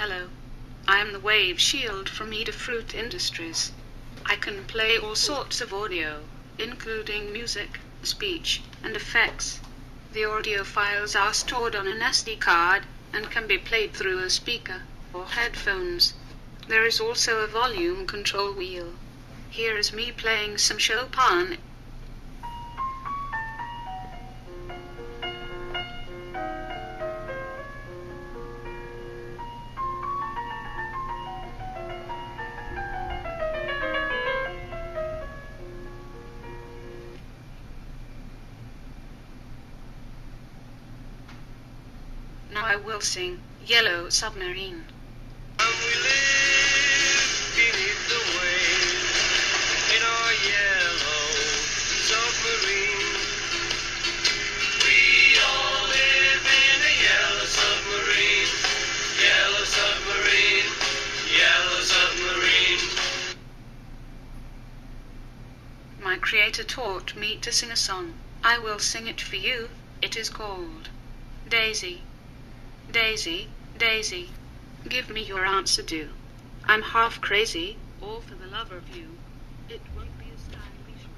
Hello, I am the Wave Shield from Adafruit Industries. I can play all sorts of audio, including music, speech, and effects. The audio files are stored on an SD card and can be played through a speaker or headphones. There is also a volume control wheel. Here is me playing some Chopin. Now I will sing Yellow Submarine. And we live beneath the waves in our yellow submarine. We all live in a yellow submarine. Yellow submarine. Yellow submarine. My creator taught me to sing a song. I will sing it for you. It is called Daisy. Daisy, Daisy, give me your answer due. I'm half crazy, all for the love of you. It won't be a style we should